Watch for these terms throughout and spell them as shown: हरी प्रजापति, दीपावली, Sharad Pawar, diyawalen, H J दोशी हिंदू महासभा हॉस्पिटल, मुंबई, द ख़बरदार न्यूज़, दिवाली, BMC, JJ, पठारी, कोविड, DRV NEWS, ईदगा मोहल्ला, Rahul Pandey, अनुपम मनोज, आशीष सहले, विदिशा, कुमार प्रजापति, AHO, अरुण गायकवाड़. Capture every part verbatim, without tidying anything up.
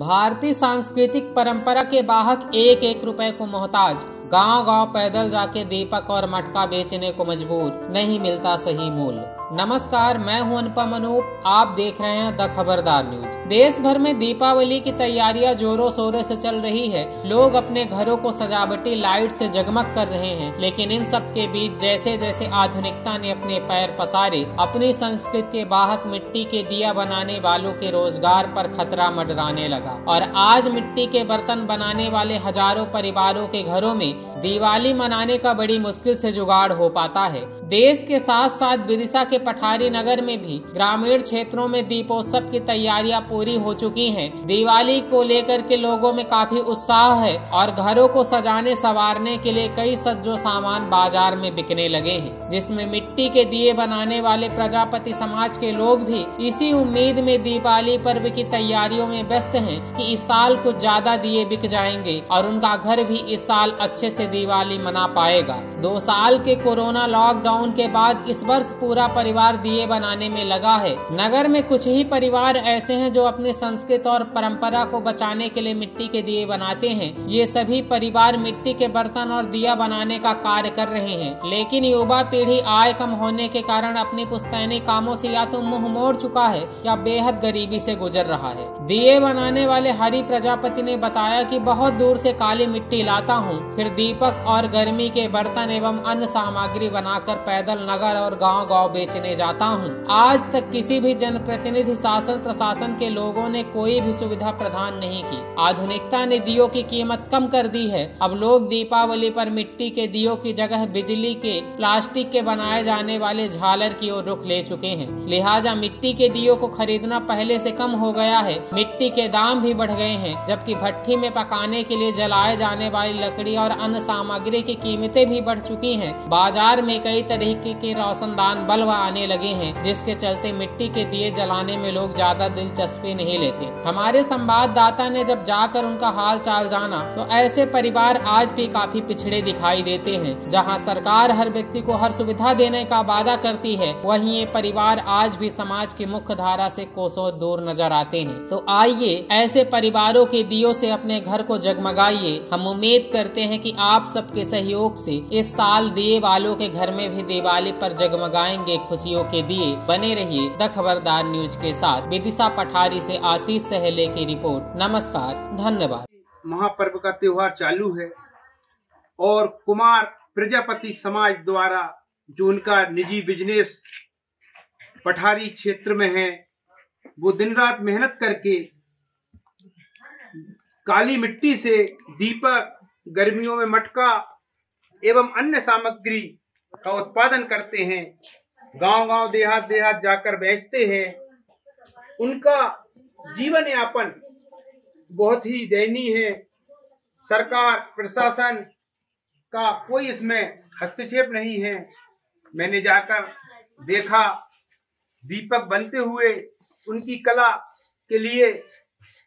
भारतीय सांस्कृतिक परंपरा के वाहक एक एक रुपए को मोहताज, गांव गांव पैदल जाके दीपक और मटका बेचने को मजबूर, नहीं मिलता सही मूल्य। नमस्कार, मैं हूं अनुपम मनोज, आप देख रहे हैं द ख़बरदार न्यूज़। देश भर में दीपावली की तैयारियां जोरों शोरों से चल रही है। लोग अपने घरों को सजावटी लाइट से जगमग कर रहे हैं, लेकिन इन सब के बीच जैसे जैसे आधुनिकता ने अपने पैर पसारे, अपनी संस्कृति के वाहक मिट्टी के दिया बनाने वालों के रोजगार पर खतरा मंडराने लगा और आज मिट्टी के बर्तन बनाने वाले हजारों परिवारों के घरों में दिवाली मनाने का बड़ी मुश्किल से जुगाड़ हो पाता है। देश के साथ साथ विदिशा के पठारी नगर में भी ग्रामीण क्षेत्रों में दीपोत्सव की तैयारियां पूरी हो चुकी हैं। दिवाली को लेकर के लोगों में काफी उत्साह है और घरों को सजाने संवारने के लिए कई सज्जो सामान बाजार में बिकने लगे हैं, जिसमें मिट्टी के दिए बनाने वाले प्रजापति समाज के लोग भी इसी उम्मीद में दिवाली पर्व की तैयारियों में व्यस्त हैं कि इस साल कुछ ज्यादा दिए बिक जाएंगे और उनका घर भी इस साल अच्छे से दिवाली मना पाएगा। दो साल के कोरोना लॉकडाउन के बाद इस वर्ष पूरा परिवार दिए बनाने में लगा है। नगर में कुछ ही परिवार ऐसे हैं जो अपने संस्कृति और परंपरा को बचाने के लिए मिट्टी के दिए बनाते हैं। ये सभी परिवार मिट्टी के बर्तन और दिया बनाने का कार्य कर रहे हैं, लेकिन युवा पीढ़ी आय कम होने के कारण अपने पुश्तैनी कामों से या तो मुंह मोड़ चुका है या बेहद गरीबी से गुजर रहा है। दिए बनाने वाले हरी प्रजापति ने बताया कि बहुत दूर से काली मिट्टी लाता हूँ, फिर दीपक और गर्मी के बर्तन एवं अन्य सामग्री बनाकर पैदल नगर और गांव गांव बेचने जाता हूं। आज तक किसी भी जनप्रतिनिधि, शासन प्रशासन के लोगों ने कोई भी सुविधा प्रदान नहीं की। आधुनिकता ने दियों की कीमत कम कर दी है। अब लोग दीपावली पर मिट्टी के दियों की जगह बिजली के, प्लास्टिक के बनाए जाने वाले झालर की ओर रुख ले चुके हैं। लिहाजा मिट्टी के दियों को खरीदना पहले से कम हो गया है। मिट्टी के दाम भी बढ़ गए हैं, जबकि भट्टी में पकाने के लिए जलाए जाने वाली लकड़ी और अन्य सामग्री की कीमतें भी बढ़ चुकी हैं। बाजार में कई तरीके के रोशनदान बल्ब आने लगे हैं, जिसके चलते मिट्टी के दिए जलाने में लोग ज्यादा दिलचस्पी नहीं लेते। हमारे संवाददाता ने जब जाकर उनका हाल चाल जाना तो ऐसे परिवार आज भी काफी पिछड़े दिखाई देते हैं। जहां सरकार हर व्यक्ति को हर सुविधा देने का वादा करती है, वहीं ये परिवार आज भी समाज की मुख्य धारा से कोसों दूर नजर आते हैं। तो आइए ऐसे परिवारों के दियों से अपने घर को जगमगाइए। हम उम्मीद करते हैं कि आप सबके सहयोग से इस साल दिए वालों के घर में भी दिवाली पर जगमगाएंगे खुशियों के दिए। बने रहिए द ख़बरदार न्यूज़ के साथ। विदिशा पठारी से आशीष सहले की रिपोर्ट। नमस्कार, धन्यवाद। महापर्व का त्योहार चालू है और कुमार प्रजापति समाज द्वारा जो उनका निजी बिजनेस पठारी क्षेत्र में है, वो दिन रात मेहनत करके काली मिट्टी से दीपक, गर्मियों में मटका एवं अन्य सामग्री का उत्पादन करते हैं। गांव-गांव, देहात देहात जाकर बेचते हैं। उनका जीवन यापन बहुत ही दयनीय है। सरकार प्रशासन का कोई इसमें हस्तक्षेप नहीं है। मैंने जाकर देखा दीपक बनते हुए, उनकी कला के लिए।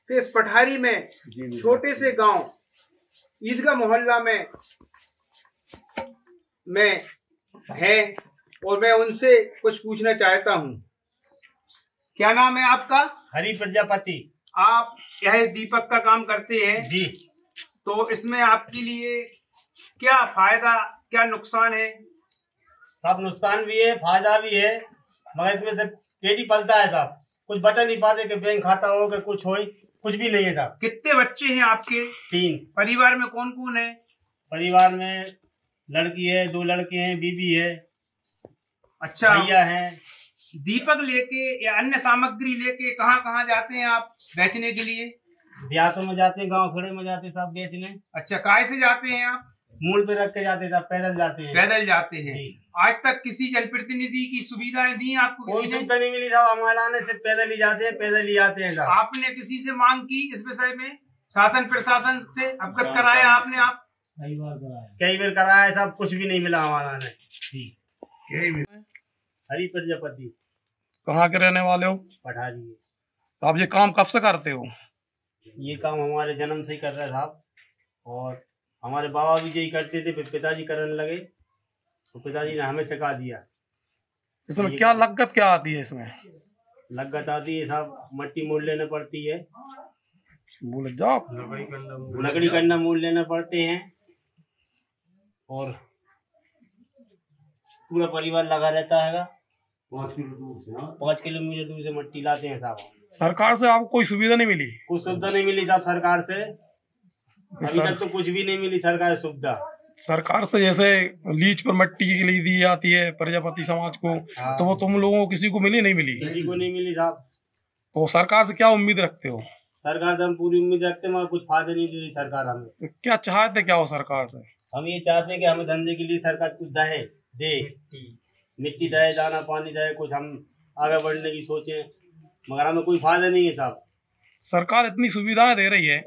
तो इस पठारी में छोटे से गांव ईदगा मोहल्ला में मैं है और मैं उनसे कुछ पूछना चाहता हूँ। क्या नाम है आपका? हरी प्रजापति। आप यह दीपक का काम करते हैं जी, तो इसमें आपके लिए क्या फायदा, क्या नुकसान है? सब नुकसान भी है, फायदा भी है, मगर इसमें से पेट ही पलता है साहब। कुछ बचा नहीं पाते कि बैंक खाता हो कि कुछ हो, कुछ भी नहीं है साहब। कितने बच्चे हैं आपके? तीन। परिवार में कौन कौन है? परिवार में लड़की है, दो लड़के हैं, बीबी है। अच्छा, भैया है। दीपक लेके या अन्य सामग्री लेके कहाँ कहाँ जाते हैं आप बेचने के लिए? देहातों में जाते हैं, गांव खेड़े में जाते हैं साहब बेचने। अच्छा, काय से जाते हैं आप? मूल पे रख के जाते हैं साहब, पैदल जाते हैं। पैदल जाते हैं। आज तक किसी जनप्रतिनिधि की सुविधाएं दी आपको? कोई सुविधा नहीं मिली साहब, हमारे आने से पैदल ही जाते हैं, पैदल ही आते हैं। आपने किसी से मांग की इस विषय में? शासन प्रशासन से अवगत कराया आपने? आप कई बार कराया? कई बार कराया साहब, कुछ भी नहीं मिला हमारा ने। ठीक। हरी प्रजापति। कहाँ के रहने वाले हो? पठारी। तो आप ये काम कब से करते हो? ये काम हमारे जन्म से ही कर रहे साहब, और हमारे बाबा भी यही करते थे, फिर पिताजी करने लगे तो पिताजी ने हमें सिखा दिया। इसमें क्या लागत क्या आती है? इसमें लागत आती है साहब, मट्टी मोल लेने पड़ती है, बोल जाओ, लकड़ी करना मोल लेना पड़ते हैं और पूरा परिवार लगा रहता है। पाँच किलो दूर से पाँच किलोमीटर दूर से मट्टी लाते हैं साहब। सरकार से आपको कोई सुविधा नहीं मिली? कुछ सुविधा नहीं मिली साहब सरकार से, अभी तक तो कुछ भी नहीं मिली सरकार से सुविधा। सरकार से जैसे लीज पर मट्टी के लिए दी जाती है प्रजापति समाज को, तो वो तुम लोगों को किसी को मिली? नहीं मिली, किसी को नहीं मिली साहब। तो सरकार से क्या उम्मीद रखते हो? सरकार से हम पूरी उम्मीद रखते हैं मगर कुछ फायदा नहीं दे रही सरकार हमें। क्या चाहते क्या हो सरकार से? हम ये चाहते हैं कि हमें धंधे के लिए सरकार कुछ दहे दे, मिट्टी दहे, दाना पानी दहे, कुछ हम आगे बढ़ने की सोचें, मगर हमें कोई फायदा नहीं है साहब। सरकार इतनी सुविधाएं दे रही है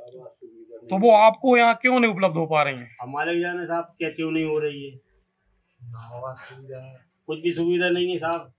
तो वो आपको यहाँ क्यों नहीं उपलब्ध हो पा रही है? हमारे जाने साहब क्या क्यों नहीं हो रही है? कुछ भी सुविधा नहीं है साहब।